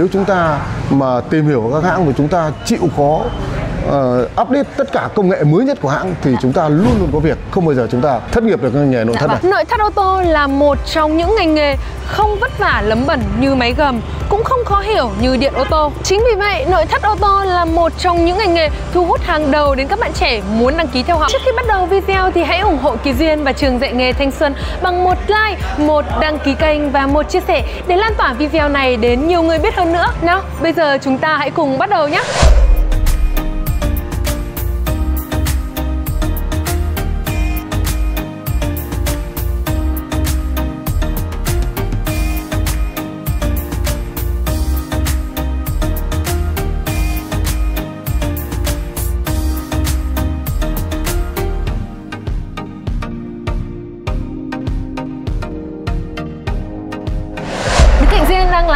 nếu chúng ta mà tìm hiểu các hãng mà chúng ta chịu khó update tất cả công nghệ mới nhất của hãng thì chúng ta luôn luôn có việc, không bao giờ chúng ta thất nghiệp được ngành nghề nội thất này. Nội thất ô tô là một trong những ngành nghề không vất vả lấm bẩn như máy gầm, cũng không khó hiểu như điện ô tô. Chính vì vậy, nội thất ô tô là một trong những ngành nghề thu hút hàng đầu đến các bạn trẻ muốn đăng ký theo học. Trước khi bắt đầu video thì hãy ủng hộ Kỳ Duyên và Trường Dạy Nghề Thanh Xuân bằng một like, một đăng ký kênh và một chia sẻ để lan tỏa video này đến nhiều người biết hơn nữa. Nào, bây giờ chúng ta hãy cùng bắt đầu nhé.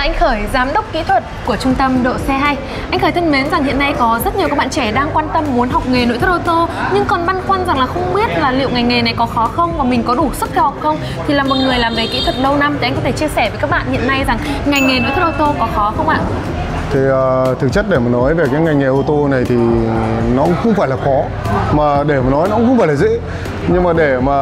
Anh Khởi, giám đốc kỹ thuật của trung tâm độ xe hay. Anh Khởi thân mến, rằng hiện nay có rất nhiều các bạn trẻ đang quan tâm muốn học nghề nội thất ô tô nhưng còn băn khoăn rằng là không biết là liệu ngành nghề này có khó không và mình có đủ sức theo học không. Thì là một người làm về kỹ thuật lâu năm thì anh có thể chia sẻ với các bạn hiện nay rằng ngành nghề nội thất ô tô có khó không ạ? Thì thực chất để mà nói về cái ngành nghề ô tô này thì nó cũng không phải là khó, mà để mà nói nó cũng không phải là dễ. Nhưng mà để mà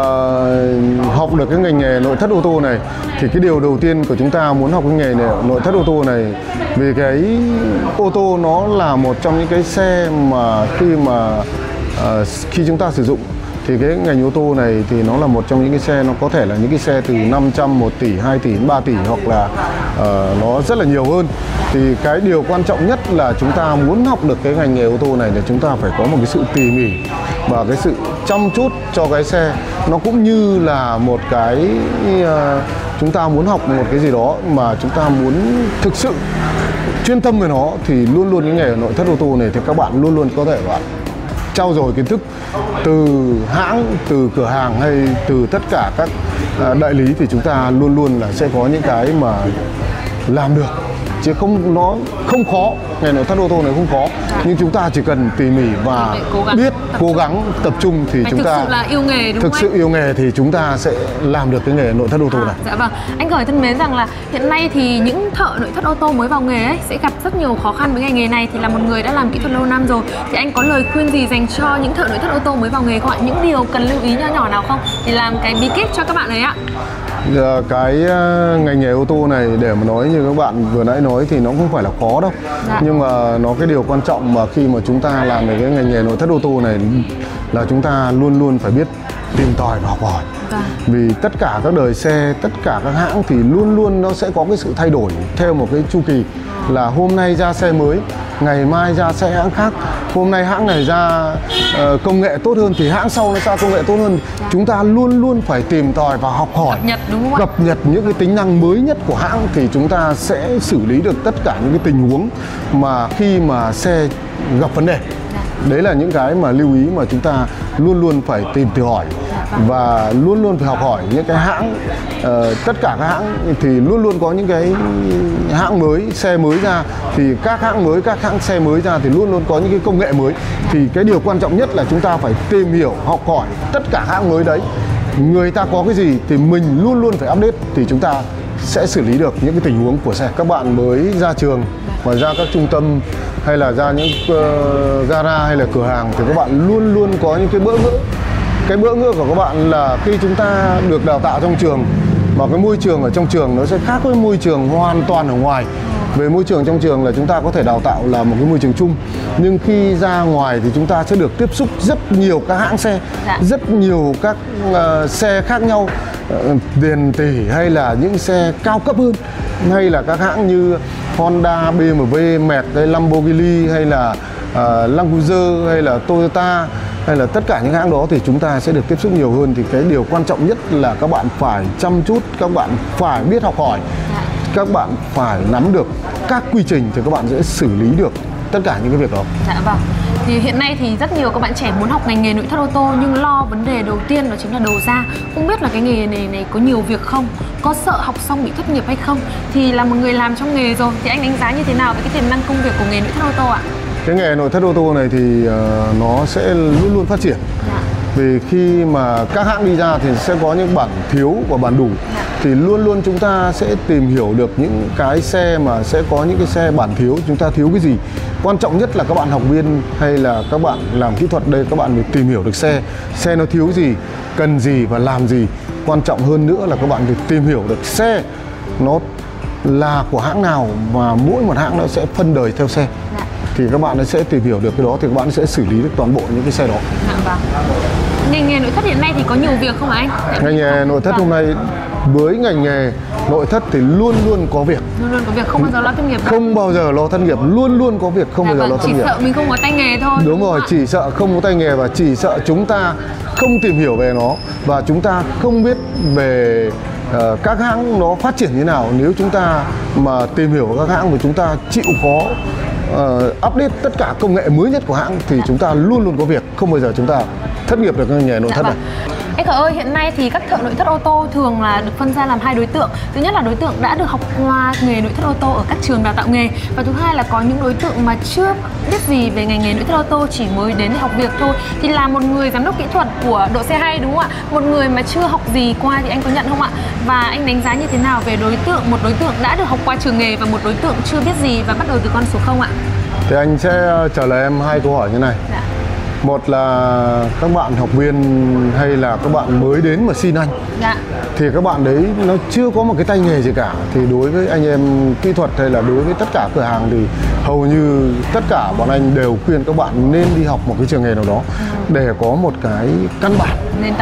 học được cái ngành nghề nội thất ô tô này thì cái điều đầu tiên của chúng ta muốn học cái nghề này, nội thất ô tô này, vì cái ô tô nó là một trong những cái xe mà khi chúng ta sử dụng thì cái ngành ô tô này thì nó là một trong những cái xe, nó có thể là những cái xe từ 500, 1 tỷ, 2 tỷ, 3 tỷ hoặc là nó rất là nhiều hơn. Thì cái điều quan trọng nhất là chúng ta muốn học được cái ngành nghề ô tô này là chúng ta phải có một cái sự tỉ mỉ và cái sự chăm chút cho cái xe. Nó cũng như là một cái chúng ta muốn học một cái gì đó mà chúng ta muốn thực sự chuyên tâm về nó thì luôn luôn cái nghề nội thất ô tô này thì các bạn luôn luôn có thể bạn trau dồi kiến thức từ hãng, từ cửa hàng hay từ tất cả các đại lý thì chúng ta luôn luôn là sẽ có những cái mà làm được. Chứ không, nó không khó, ngành nội thất ô tô này không khó. Nhưng chúng ta chỉ cần tỉ mỉ và biết, cố gắng, tập trung thì chúng ta thực sự yêu nghề thì chúng ta sẽ làm được cái nghề nội thất ô tô này. Dạ vâng, anh Khởi thân mến, rằng là hiện nay thì những thợ nội thất ô tô mới vào nghề ấy sẽ gặp rất nhiều khó khăn với ngành nghề này. Thì là một người đã làm kỹ thuật lâu năm rồi thì anh có lời khuyên gì dành cho những thợ nội thất ô tô mới vào nghề không ạ? Những điều cần lưu ý nho nhỏ nào không? Thì làm cái bí kíp cho các bạn ấy ạ. Cái ngành nghề ô tô này để mà nói như các bạn vừa nãy nói thì nó không phải là khó đâu. Dạ. Nhưng mà nó cái điều quan trọng mà khi mà chúng ta làm về cái ngành nghề nội thất ô tô này là chúng ta luôn luôn phải biết tìm tòi và học hỏi. Dạ. Vì tất cả các đời xe, tất cả các hãng thì luôn luôn nó sẽ có cái sự thay đổi theo một cái chu kỳ, là hôm nay ra xe mới, ngày mai ra xe hãng khác, hôm nay hãng này ra công nghệ tốt hơn thì hãng sau nó ra công nghệ tốt hơn. Chúng ta luôn luôn phải tìm tòi và học hỏi, cập nhật những cái tính năng mới nhất của hãng thì chúng ta sẽ xử lý được tất cả những cái tình huống mà khi mà xe gặp vấn đề. Đấy là những cái mà lưu ý mà chúng ta luôn luôn phải tìm tòi hỏi và luôn luôn phải học hỏi những cái hãng. Tất cả các hãng thì luôn luôn có những cái hãng mới, xe mới ra thì các hãng mới, các hãng xe mới ra thì luôn luôn có những cái công nghệ mới. Thì cái điều quan trọng nhất là chúng ta phải tìm hiểu, học hỏi tất cả hãng mới đấy. Người ta có cái gì thì mình luôn luôn phải update thì chúng ta sẽ xử lý được những cái tình huống của xe. Các bạn mới ra trường và ra các trung tâm hay là ra những gara hay là cửa hàng thì các bạn luôn luôn có những cái bỡ ngỡ. Cái bỡ ngỡ của các bạn là khi chúng ta được đào tạo trong trường và cái môi trường ở trong trường nó sẽ khác với môi trường hoàn toàn ở ngoài. Về môi trường trong trường là chúng ta có thể đào tạo là một cái môi trường chung, nhưng khi ra ngoài thì chúng ta sẽ được tiếp xúc rất nhiều các hãng xe, rất nhiều các xe khác nhau, tiền tỷ hay là những xe cao cấp hơn, hay là các hãng như Honda, BMW, Mercedes, Lamborghini hay là Land Cruiser hay là Toyota hay là tất cả những hãng đó thì chúng ta sẽ được tiếp xúc nhiều hơn. Thì cái điều quan trọng nhất là các bạn phải chăm chút, các bạn phải biết học hỏi, các bạn phải nắm được các quy trình thì các bạn sẽ xử lý được tất cả những cái việc đó. Dạ vâng. Thì hiện nay thì rất nhiều các bạn trẻ muốn học ngành nghề nội thất ô tô nhưng lo vấn đề đầu tiên đó chính là đầu ra. Không biết là cái nghề này có nhiều việc không? Có sợ học xong bị thất nghiệp hay không? Thì là một người làm trong nghề rồi thì anh đánh giá như thế nào về cái tiềm năng công việc của nghề nội thất ô tô ạ? Cái nghề nội thất ô tô này thì nó sẽ luôn luôn phát triển. Dạ. Vì khi mà các hãng đi ra thì sẽ có những bản thiếu và bản đủ. Dạ. thì luôn luôn chúng ta sẽ tìm hiểu được những cái xe mà sẽ có những cái xe bản thiếu, chúng ta thiếu cái gì. Quan trọng nhất là các bạn học viên hay là các bạn làm kỹ thuật đây, các bạn phải tìm hiểu được xe nó thiếu gì, cần gì và làm gì. Quan trọng hơn nữa là các bạn phải tìm hiểu được xe nó là của hãng nào, và mỗi một hãng nó sẽ phân đời theo xe. Dạ. Thì các bạn sẽ tìm hiểu được cái đó thì các bạn sẽ xử lý được toàn bộ những cái xe đó. Dạ, vâng. Ngành nghề nội thất hiện nay thì có nhiều việc không anh? Ngành nghề nội thất hôm nay, với ngành nghề nội thất thì luôn luôn có việc. Luôn luôn có việc, không bao giờ lo thất nghiệp. Không bao giờ lo thất nghiệp, luôn luôn có việc, không bao giờ lo thất nghiệp. Chỉ sợ mình không có tay nghề thôi. Đúng rồi, chỉ sợ không có tay nghề và chỉ sợ chúng ta không tìm hiểu về nó và chúng ta không biết về các hãng nó phát triển như thế nào. Nếu chúng ta mà tìm hiểu các hãng mà chúng ta chịu khó update tất cả công nghệ mới nhất của hãng thì chúng ta luôn luôn có việc, không bao giờ chúng ta thất nghiệp được ngành nghề nội thất này. Anh Khởi ơi, hiện nay thì các thợ nội thất ô tô thường là được phân ra làm hai đối tượng. Thứ nhất là đối tượng đã được học qua nghề nội thất ô tô ở các trường đào tạo nghề, và thứ hai là có những đối tượng mà chưa biết gì về ngành nghề nội thất ô tô, chỉ mới đến để học việc thôi. Thì là một người giám đốc kỹ thuật của đội xe hay, đúng không ạ? Một người mà chưa học gì qua thì anh có nhận không ạ? Và anh đánh giá như thế nào về đối tượng, một đối tượng đã được học qua trường nghề và một đối tượng chưa biết gì và bắt đầu từ con số 0 ạ? Thì anh sẽ trả lời em hai câu hỏi như này. Dạ. Một là các bạn học viên hay là các bạn mới đến mà xin anh, dạ, thì các bạn đấy nó chưa có một cái tay nghề gì cả. Thì đối với anh em kỹ thuật hay là đối với tất cả cửa hàng thì hầu như tất cả bọn anh đều khuyên các bạn nên đi học một cái trường nghề nào đó, để có một cái căn bản, nền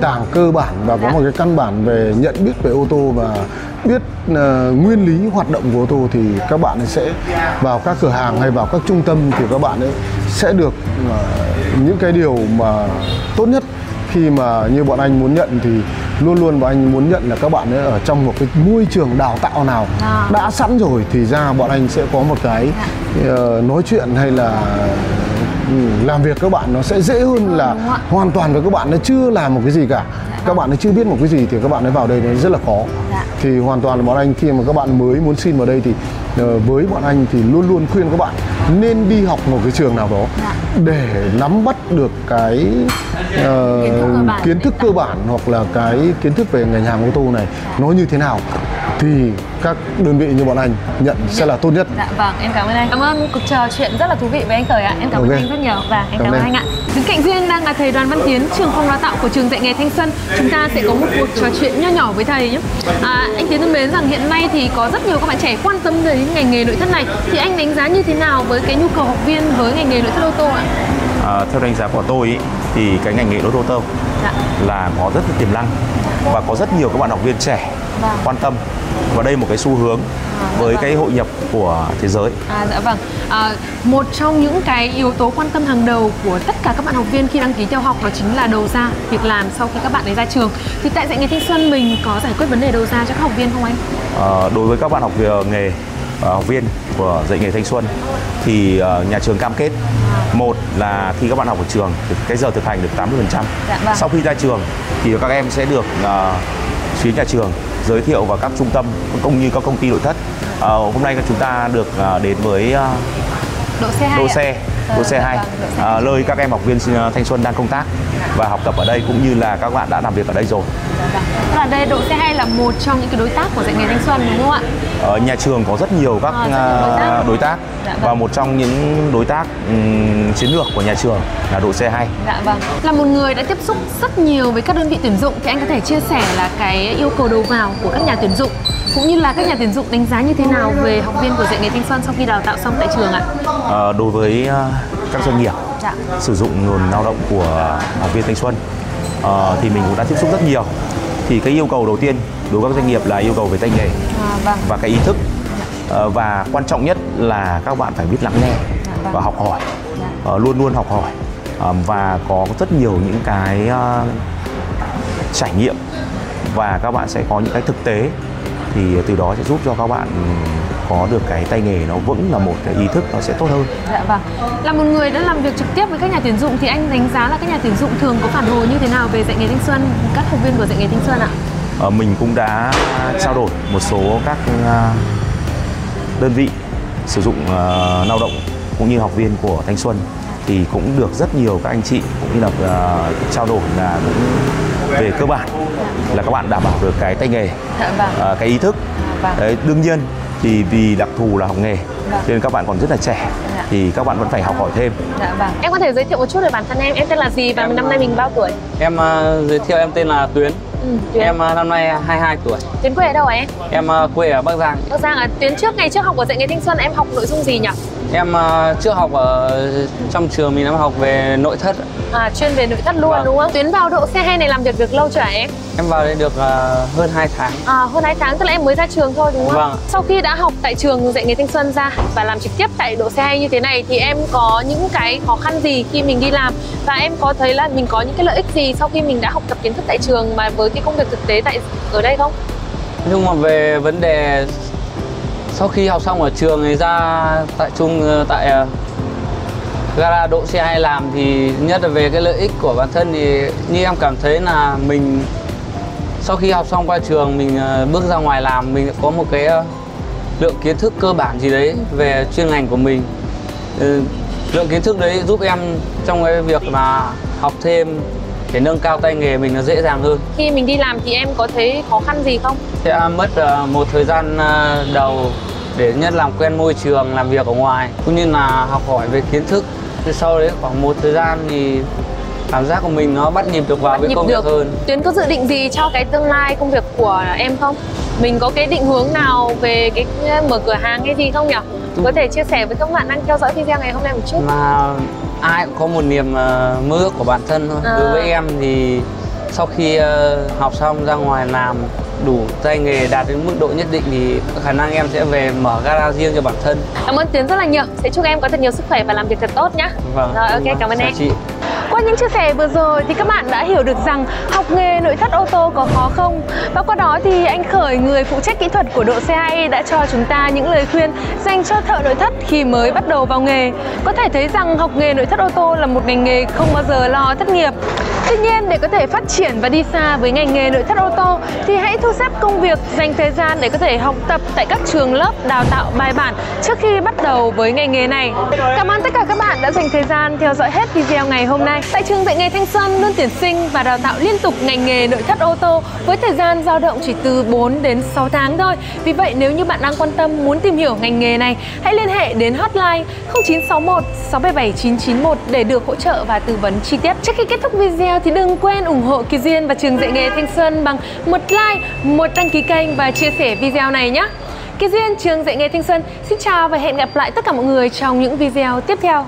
tảng cơ bản, và có một cái căn bản về nhận biết về ô tô và biết nguyên lý hoạt động của ô tô. Thì các bạn sẽ vào các cửa hàng hay vào các trung tâm thì các bạn ấy sẽ được những cái điều mà tốt nhất. Khi mà như bọn anh muốn nhận thì luôn luôn bọn anh muốn nhận là các bạn ấy ở trong một cái môi trường đào tạo nào đã sẵn rồi thì ra bọn anh sẽ có một cái nói chuyện hay là làm việc các bạn nó sẽ dễ hơn là hoàn toàn với các bạn nó chưa làm một cái gì cả, các bạn nó chưa biết một cái gì thì các bạn ấy vào đây nó rất là khó. Thì hoàn toàn là bọn anh khi mà các bạn mới muốn xin vào đây thì với bọn anh thì luôn luôn khuyên các bạn nên đi học một cái trường nào đó để nắm bắt được cái kiến thức cơ bản hoặc là cái kiến thức về ngành hàng ô tô này nó như thế nào thì các đơn vị như bọn anh nhận sẽ là tốt nhất. Dạ vâng, em cảm ơn anh. Cảm ơn cuộc trò chuyện rất là thú vị với anh Khởi ạ. Em cảm ơn anh rất nhiều và em cảm ơn anh ạ. Đứng cạnh Duyên đang là thầy Đoàn Văn Tiến, trưởng phòng đào tạo của trường Dạy Nghề Thanh Xuân. Chúng ta sẽ có một cuộc trò chuyện nho nhỏ với thầy nhé. Anh Tiến thân mến, rằng hiện nay thì có rất nhiều các bạn trẻ quan tâm đến ngành nghề nội thất này, thì anh đánh giá như thế nào với cái nhu cầu học viên với ngành nghề nội thất ô tô ạ? Theo đánh giá của tôi ý, thì cái ngành nghề nội thất ô tô là có rất là tiềm năng và có rất nhiều các bạn học viên trẻ quan tâm. Và đây một cái xu hướng với cái hội nhập của thế giới. Dạ vâng. Một trong những cái yếu tố quan tâm hàng đầu của tất cả các bạn học viên khi đăng ký theo học đó chính là đầu ra, việc làm sau khi các bạn ấy ra trường. Thì tại Dạy Nghề Thanh Xuân mình có giải quyết vấn đề đầu ra cho các học viên không anh? Đối với các bạn học viên của Dạy Nghề Thanh Xuân thì nhà trường cam kết, một là khi các bạn học ở trường thì cái giờ thực hành được 80%. Dạ vâng. Sau khi ra trường thì các em sẽ được phía nhà trường giới thiệu vào các trung tâm cũng như các công ty nội thất. Hôm nay chúng ta được đến với đội xe 2, nơi các em học viên Thanh Xuân đang công tác và học tập ở đây cũng như là các bạn đã làm việc ở đây rồi. Tức là đây, đội xe 2 là một trong những cái đối tác của Dạy Nghề Thanh Xuân đúng không ạ? Nhà trường có rất nhiều các đối tác và một trong những đối tác chiến lược của nhà trường là đội xe 2. Dạ vâng. Là một người đã tiếp xúc rất nhiều với các đơn vị tuyển dụng thì anh có thể chia sẻ là cái yêu cầu đầu vào của các nhà tuyển dụng cũng như là các nhà tuyển dụng đánh giá như thế nào về học viên của Dạy Nghề Thanh Xuân sau khi đào tạo xong tại trường ạ? Đối với các doanh nghiệp sử dụng nguồn lao động của học viên Thanh Xuân thì mình cũng đã tiếp xúc rất nhiều. Thì cái yêu cầu đầu tiên đối với các doanh nghiệp là yêu cầu về tay nghề và cái ý thức, và quan trọng nhất là các bạn phải biết lắng nghe và học hỏi, luôn luôn học hỏi, và có rất nhiều những cái trải nghiệm và các bạn sẽ có những cái thực tế, thì từ đó sẽ giúp cho các bạn có được cái tay nghề nó vững, là một cái ý thức nó sẽ tốt hơn. Dạ vâng. Là một người đã làm việc trực tiếp với các nhà tuyển dụng thì anh đánh giá là các nhà tuyển dụng thường có phản hồi như thế nào về Dạy Nghề Thanh Xuân, các học viên của Dạy Nghề Thanh Xuân ạ? Mình cũng đã trao đổi một số các đơn vị sử dụng lao động cũng như học viên của Thanh Xuân thì cũng được rất nhiều các anh chị cũng như là trao đổi là cũng về cơ bản là các bạn đảm bảo được cái tay nghề, cái ý thức. Đấy, đương nhiên thì vì đặc thù là học nghề nên các bạn còn rất là trẻ thì các bạn vẫn phải học hỏi thêm. Em có thể giới thiệu một chút về bản thân em tên là gì và năm nay mình bao tuổi? Em giới thiệu em tên là Tuyến. Em năm nay 22 tuổi. Tuyến quê ở đâu em? Em quê ở Bắc Giang. Bắc Giang à? Tuyến ngày trước học ở Dạy Nghề Thanh Xuân em học nội dung gì nhỉ? Em trước học ở trong trường mình, em học về nội thất. À, chuyên về nội thất luôn đúng không? Tuyến vào độ C2 này làm việc được lâu chưa em? Em vào đây được hơn 2 tháng. À, hơn 2 tháng, tức là em mới ra trường thôi đúng không? Vâng. Sau khi đã học tại trường Dạy Nghề Thanh Xuân ra và làm trực tiếp tại độ C2 như thế này thì em có những cái khó khăn gì khi mình đi làm? Và em có thấy là mình có những cái lợi ích gì sau khi mình đã học tập kiến thức tại trường mà với cái công việc thực tế ở đây không? Nhưng mà về vấn đề sau khi học xong ở trường thì ra tại gara độ C2 làm thì nhất là về cái lợi ích của bản thân thì như em cảm thấy là mình sau khi học xong qua trường mình bước ra ngoài làm mình có một cái lượng kiến thức cơ bản gì đấy về chuyên ngành của mình. Lượng kiến thức đấy giúp em trong cái việc là học thêm để nâng cao tay nghề mình nó dễ dàng hơn. Khi mình đi làm thì em có thấy khó khăn gì không? Sẽ mất một thời gian đầu để nhất làm quen môi trường làm việc ở ngoài cũng như là học hỏi về kiến thức. Sau đấy khoảng một thời gian thì cảm giác của mình nó bắt nhịp được vào với công việc hơn. Tuyến có dự định gì cho cái tương lai công việc của em không? Mình có cái định hướng nào về cái mở cửa hàng hay gì không nhỉ? Có thể chia sẻ với các bạn đang theo dõi video ngày hôm nay một chút. Mà ai cũng có một niềm mơ ước của bản thân thôi. Đối với em thì sau khi học xong ra ngoài làm đủ tay nghề đạt đến mức độ nhất định thì khả năng em sẽ về mở gara riêng cho bản thân. Cảm ơn Tiến rất là nhiều. Sẽ chúc em có thật nhiều sức khỏe và làm việc thật tốt nhé. Vâng. Rồi, ok, cảm ơn em. Chị. Qua những chia sẻ vừa rồi thì các bạn đã hiểu được rằng học nghề nội thất ô tô có khó không? Và qua đó thì anh Khởi, người phụ trách kỹ thuật của độ C2 đã cho chúng ta những lời khuyên dành cho thợ nội thất khi mới bắt đầu vào nghề. Có thể thấy rằng học nghề nội thất ô tô là một ngành nghề không bao giờ lo thất nghiệp. Tuy nhiên, để có thể phát triển và đi xa với ngành nghề nội thất ô tô thì hãy thu xếp công việc, dành thời gian để có thể học tập tại các trường lớp đào tạo bài bản trước khi bắt đầu với ngành nghề này. Cảm ơn tất cả các bạn đã dành thời gian theo dõi hết video ngày hôm nay. Tại trường Dạy Nghề Thanh Xuân luôn tuyển sinh và đào tạo liên tục ngành nghề nội thất ô tô với thời gian dao động chỉ từ 4 đến 6 tháng thôi. Vì vậy, nếu như bạn đang quan tâm muốn tìm hiểu ngành nghề này, hãy liên hệ đến hotline 0961 677 991 để được hỗ trợ và tư vấn chi tiết. Trước khi kết thúc video thì đừng quên ủng hộ Kỳ Duyên và trường Dạy Nghề Thanh Xuân bằng một like, một đăng ký kênh và chia sẻ video này nhé. Kỳ Duyên, trường Dạy Nghề Thanh Xuân xin chào và hẹn gặp lại tất cả mọi người trong những video tiếp theo.